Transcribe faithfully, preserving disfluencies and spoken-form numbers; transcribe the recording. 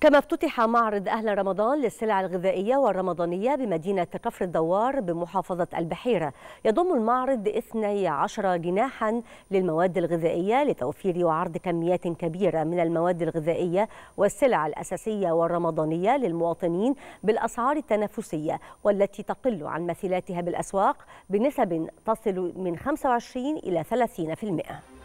كما افتتح معرض أهلاً رمضان للسلع الغذائية والرمضانية بمدينة كفر الدوار بمحافظة البحيرة. يضم المعرض اثني عشر جناحاً للمواد الغذائية لتوفير وعرض كميات كبيرة من المواد الغذائية والسلع الأساسية والرمضانية للمواطنين بالأسعار التنافسية، والتي تقل عن مثيلاتها بالأسواق بنسب تصل من خمسة وعشرين إلى ثلاثين بالمئة.